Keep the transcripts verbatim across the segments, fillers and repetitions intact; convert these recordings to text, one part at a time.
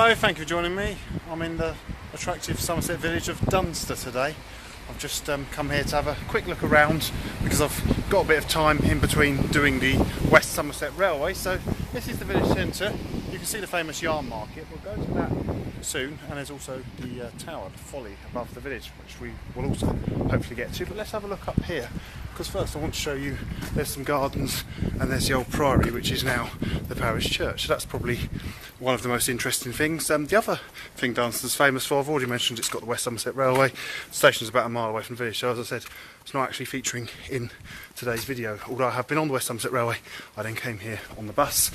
Hello, thank you for joining me. I'm in the attractive Somerset village of Dunster today. I've just um, come here to have a quick look around because I've got a bit of time in between doing the West Somerset Railway. So this is the village centre. You can see the famous Yarn Market. We'll go to that soon, and there's also the uh, tower, the folly above the village, which we will also hopefully get to. But let's have a look up here, because first I want to show you there's some gardens and there's the old priory, which is now the parish church. So that's probably one of the most interesting things. Um, the other thing Dunster's famous for, I've already mentioned, it's got the West Somerset Railway. The station's about a mile away from the village, so as I said, it's not actually featuring in today's video. Although I have been on the West Somerset Railway, I then came here on the bus.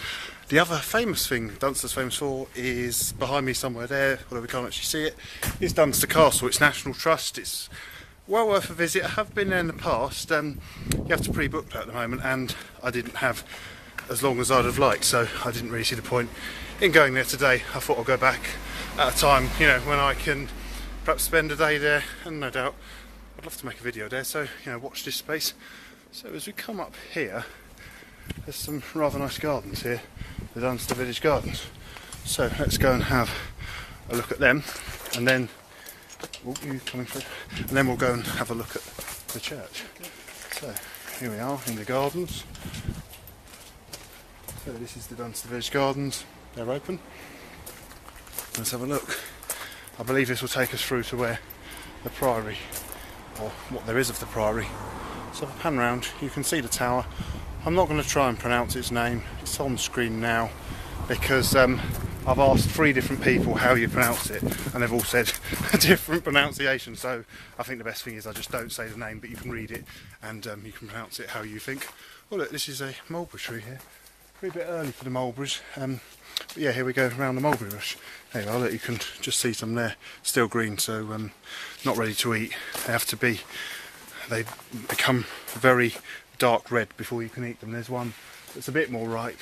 The other famous thing Dunster's famous for is behind me somewhere there, although we can't actually see it, is Dunster Castle. It's National Trust. It's well worth a visit. I have been there in the past. Um, you have to pre-book that at the moment, and I didn't have as long as I'd have liked, so I didn't really see the point in going there today. I thought I'll go back at a time, you know, when I can perhaps spend a day there, and no doubt I'd love to make a video there, so, you know, watch this space. So as we come up here, there's some rather nice gardens here, the Dunster Village Gardens. So let's go and have a look at them, and then oh, you coming through? And then we'll go and have a look at the church. So here we are in the gardens. So this is the Dunster Village Gardens. They're open. Let's have a look. I believe this will take us through to where the priory, or what there is of the priory. So if I pan round, you can see the tower. I'm not going to try and pronounce its name. It's on screen now because um, I've asked three different people how you pronounce it, and they've all said a different pronunciation. So I think the best thing is I just don't say the name, but you can read it and um, you can pronounce it how you think. Oh look, this is a mulberry tree here. Pretty bit early for the mulberries. Um, but yeah, here we go around the mulberry bush. There you are. Look, you can just see some there, still green, so um, not ready to eat. They have to be. They become very dark red before you can eat them. There's one that's a bit more ripe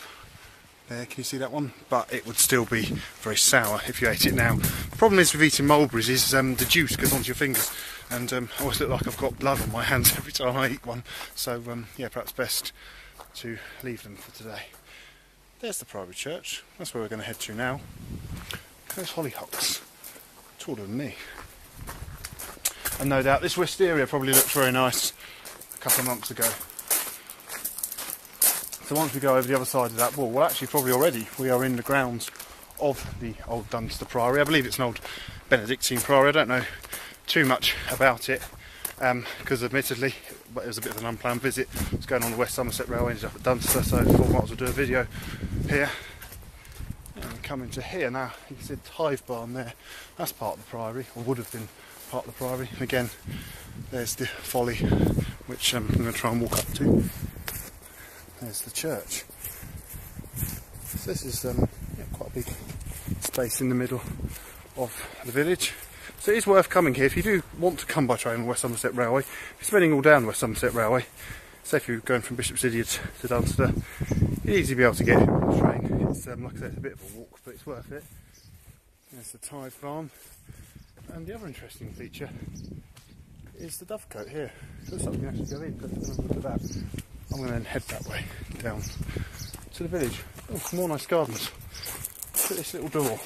there, can you see that one? But it would still be very sour if you ate it now. The problem is with eating mulberries is um, the juice goes onto your fingers, and um, I always look like I've got blood on my hands every time I eat one, so um, yeah, perhaps best to leave them for today. There's the priory church, that's where we're going to head to now. There's hollyhocks, taller than me, and no doubt this wisteria probably looked very nice a couple of months ago. So once we go over the other side of that wall, well actually probably already, we are in the grounds of the old Dunster Priory. I believe it's an old Benedictine priory. I don't know too much about it because um, admittedly but it was a bit of an unplanned visit. I was going on the West Somerset Railway, ended up at Dunster, so I thought I might as well do a video here. And coming to here now, you can see the hive barn there. That's part of the priory, or would have been part of the priory. And again, there's the folly, which um, I'm going to try and walk up to. There's the church. So this is um, yeah, quite a big space in the middle of the village. So it is worth coming here if you do want to come by train on West Somerset Railway. It's spinning all down West Somerset Railway. So if you're going from Bishop's Lydeard to Dunster, you'd easily be able to get here on the train. It's, um, like I said, it's a bit of a walk, but it's worth it. There's the tide farm. And the other interesting feature is the dovecote here. So that's something you actually go in, but let's have a look at that. I'm going to then head that way, down to the village. Oh, some more nice gardens. Look at this little door.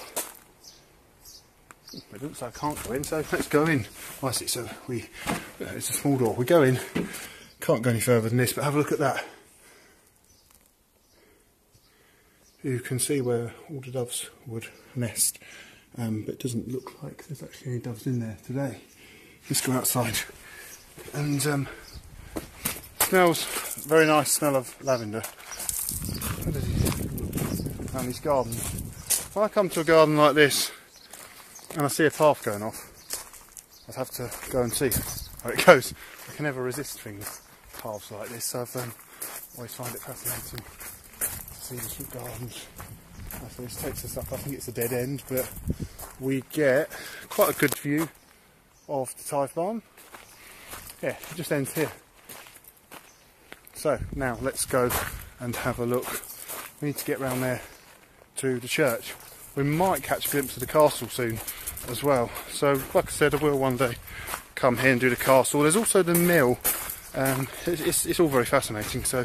It looks like I can't go in, so let's go in. Oh, I see, so we, it's a small door. We go in, can't go any further than this, but have a look at that. You can see where all the doves would nest, um, but it doesn't look like there's actually any doves in there today. Let's go outside. And um, smells very nice, smell of lavender. And this garden. When I come to a garden like this and I see a path going off, I'd have to go and see where it goes. I can never resist things, paths like this. So I've um, always find it fascinating to see different gardens. So this takes us up. I think it's a dead end, but we get quite a good view of the tithe barn. Yeah, it just ends here. So now let's go and have a look. We need to get round there to the church. We might catch a glimpse of the castle soon as well. So like I said, I will one day come here and do the castle. There's also the mill. Um, it's, it's, it's all very fascinating. So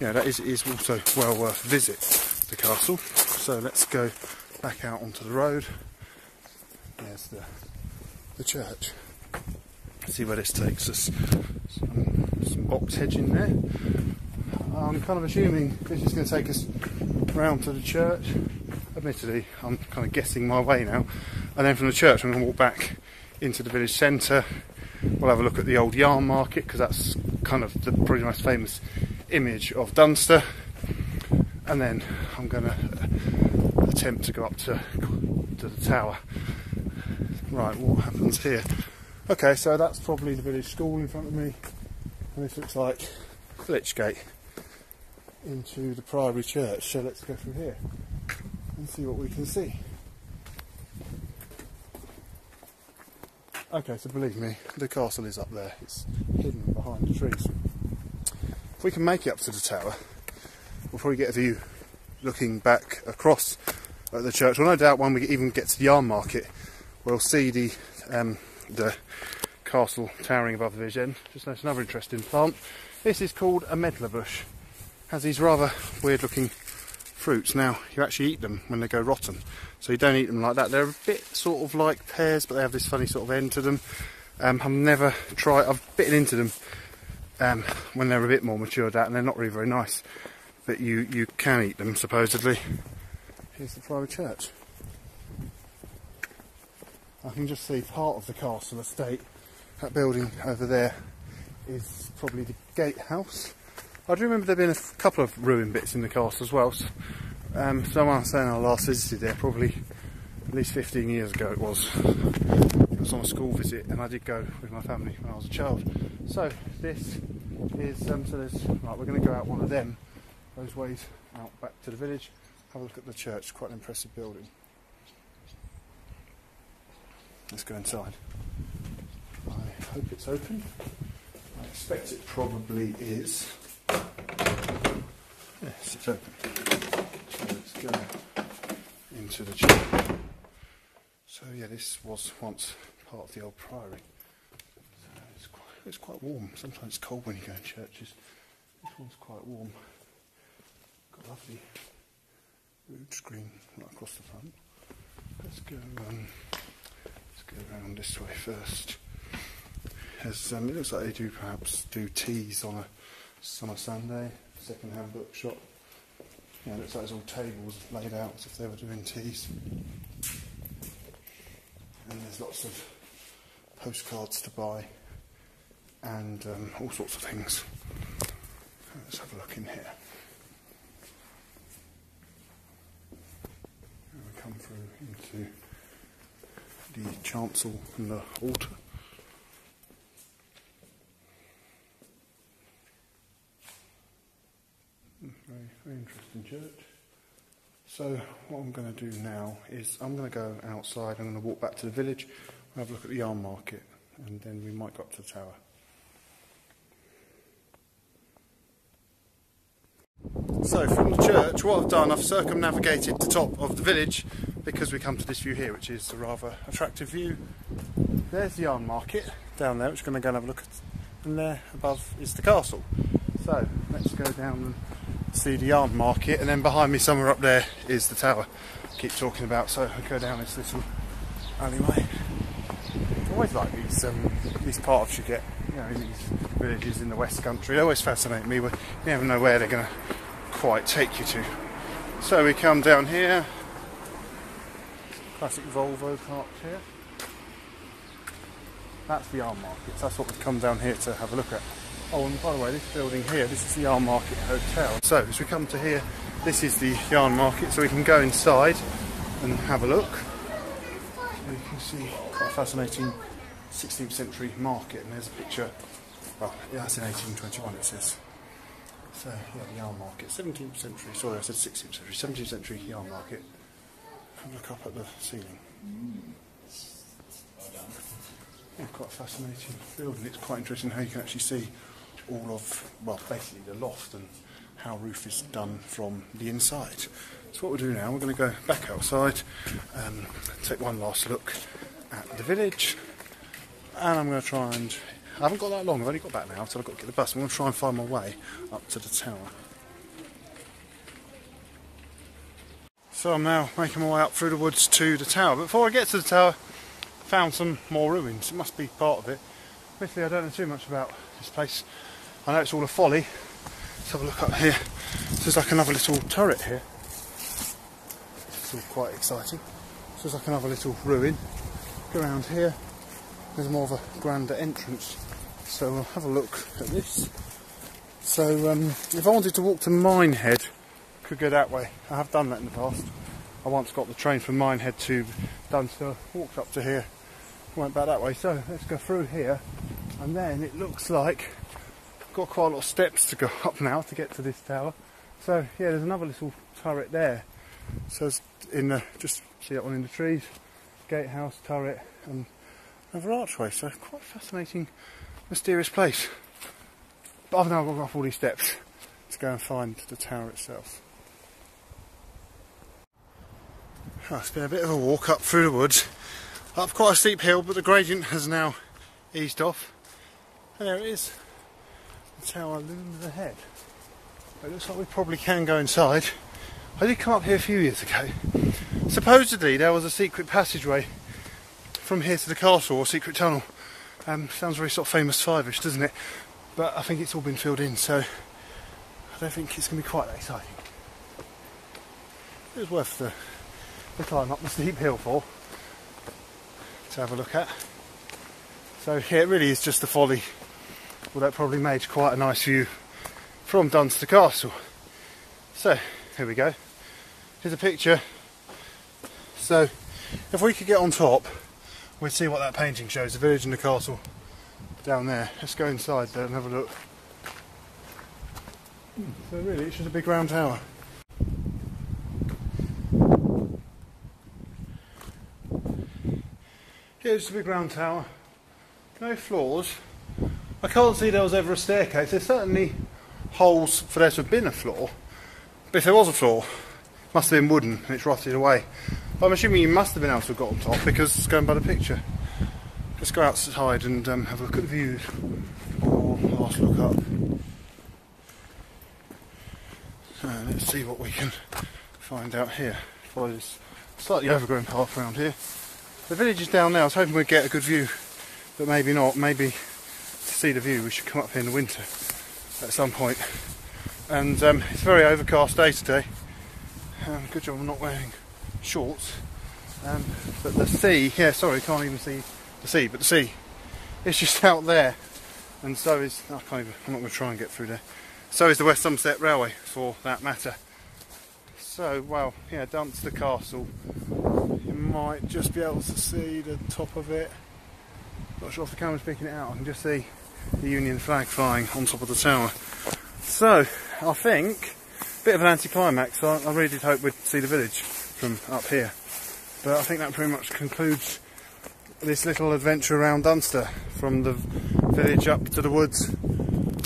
you know, that is, is also well worth a visit, the castle. So let's go back out onto the road. There's the, the church. Let's see where this takes us. Some, some box hedging there. I'm kind of assuming this is going to take us round to the church. Admittedly, I'm kind of guessing my way now. And then from the church, I'm going to walk back into the village centre. We'll have a look at the old Yarn Market, because that's kind of the probably most famous image of Dunster. And then I'm going to attempt to go up to, to the tower. Right, what happens here? Okay, so that's probably the village school in front of me. And this looks like Village Gate into the Priory Church. So let's go from here and see what we can see. Okay, so believe me, the castle is up there. It's hidden behind the trees. If we can make it up to the tower, we'll probably get a view looking back across at the church. Well, no doubt when we even get to the Yarn Market, we'll see the um, the castle towering above the village end. Just notice another interesting plant. This is called a medlar bush. Has these rather weird-looking fruits. Now, you actually eat them when they go rotten, so you don't eat them like that. They're a bit sort of like pears, but they have this funny sort of end to them. Um, I've never tried. I've bitten into them um, when they're a bit more matured out, and they're not really very nice. But you, you can eat them, supposedly. Here's the Priory Church. I can just see part of the castle estate. That building over there is probably the gatehouse. I do remember there being a couple of ruined bits in the castle as well. So, um, someone was saying I last visited there, probably at least fifteen years ago it was. It was on a school visit, and I did go with my family when I was a child. So this is, um, so there's, right, we're going to go out one of them. Those ways out back to the village, have a look at the church, quite an impressive building. Let's go inside. I hope it's open. I expect it probably is. Yes, it's open. So let's go into the church. So yeah, this was once part of the old priory. So it's quite, it's quite warm. Sometimes it's cold when you go in churches. This one's quite warm. Got lovely rood screen right across the front. Let's go. Um, let's go around this way first. As, um, it looks like they do perhaps do teas on a summer Sunday. Second-hand bookshop. Yeah, it looks like there's all tables laid out as if they were doing teas. And there's lots of postcards to buy and um, all sorts of things. Let's have a look in here. Come through into the chancel and the altar. Very, very interesting church. So what I'm going to do now is I'm going to go outside. I'm going to walk back to the village and have a look at the Yarn Market, and then we might go up to the tower. So from the church, what I've done, I've circumnavigated the top of the village because we come to this view here, which is a rather attractive view. There's the Yarn Market down there, which we're going to go and have a look at, and there above is the castle. So let's go down and see the Yarn Market, and then behind me somewhere up there is the tower I keep talking about. So I go down this little alleyway. I always like these, um, these paths you get, you know, in these villages in the West Country. They always fascinate me. You never know where they're going to quite take you to. So we come down here, classic Volvo parked here. That's the Yarn Market, so that's what we've come down here to have a look at. Oh, and by the way, this building here, this is the Yarn Market Hotel. So as we come to here, this is the Yarn Market, so we can go inside and have a look. You can see quite a fascinating sixteenth century market, and there's a picture, well, yeah, that's in eighteen twenty-one it says. So, yeah, the Yarn Market, seventeenth century, sorry I said sixteenth century, seventeenth century Yarn Market. Have a look up at the ceiling. Yeah, quite a fascinating building. It's quite interesting how you can actually see all of, well, basically the loft and how roof is done from the inside. So what we'll do now, we're going to go back outside and take one last look at the village. And I'm going to try and... I haven't got that long, I've only got back now, so I've got to get the bus. I'm going to try and find my way up to the tower. So I'm now making my way up through the woods to the tower. Before I get to the tower, I found some more ruins. It must be part of it. Admittedly, I don't know too much about this place. I know it's all a folly. Let's have a look up here. There's like another little turret here. It's all quite exciting. There's like another little ruin. Go around here. There's more of a grander entrance. So we'll have a look at this. So um, if I wanted to walk to Minehead, could go that way. I have done that in the past. I once got the train from Minehead to Dunster, walked up to here, went back that way. So let's go through here, and then it looks like I've got quite a lot of steps to go up now to get to this tower. So yeah, there's another little turret there. So it's in the, just see that one in the trees, gatehouse, turret, and another archway. So quite a fascinating, mysterious place. But I've now got to go up all these steps to go and find the tower itself. Oh, it's been a bit of a walk up through the woods, up quite a steep hill, but the gradient has now eased off. And there it is, the tower looms ahead. It looks like we probably can go inside. I did come up here a few years ago. Supposedly there was a secret passageway from here to the castle, or secret tunnel. Um, sounds very sort of famous five-ish, doesn't it? But I think it's all been filled in, so I don't think it's going to be quite that exciting. It was worth the the climb up the steep hill for to have a look at. So yeah, it really is just the folly. Well, that probably made quite a nice view from Dunster Castle. So here we go, here's a picture. So if we could get on top, we'd see what that painting shows, the village and the castle down there. Let's go inside there and have a look. So really it's just a big round tower. Here's the big round tower, no floors. I can't see there was ever a staircase. There's certainly holes for there to have been a floor, but if there was a floor, it must have been wooden and it's rotted away. But I'm assuming you must have been able to have got on top, because it's going by the picture. Let's go outside and um, have a look at the views, or last look up. So let's see what we can find out here. Follow this slightly overgrown path around here. The village is down there. I was hoping we'd get a good view, but maybe not. Maybe to see the view we should come up here in the winter at some point. And um, it's a very overcast day today. Um, good job I'm not wearing shorts. Um, but the sea, yeah, sorry, can't even see the sea, but the sea is just out there. And so is, I can't even, I'm not going to try and get through there. So is the West Somerset Railway, for that matter. So, well, yeah, Dunster Castle. You might just be able to see the top of it. Not sure if the camera's picking it out. I can just see the Union flag flying on top of the tower. So, I think, a bit of an anticlimax. I, I really did hope we'd see the village from up here. But I think that pretty much concludes this little adventure around Dunster, from the village up to the woods,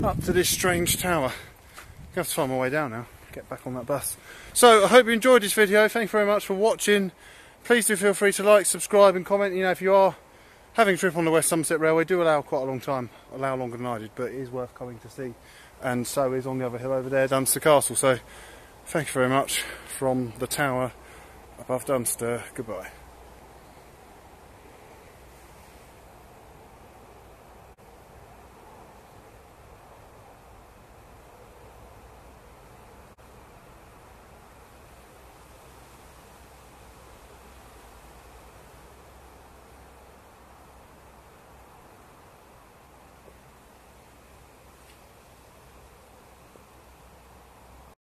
up to this strange tower. I'm going to have to find my way down now, get back on that bus. So, I hope you enjoyed this video. Thank you very much for watching. Please do feel free to like, subscribe and comment. You know, if you are having a trip on the West Somerset Railway, do allow quite a long time, allow longer than I did, but it is worth coming to see. And so is on the other hill over there, Dunster Castle. So thank you very much from the tower above Dunster. Goodbye.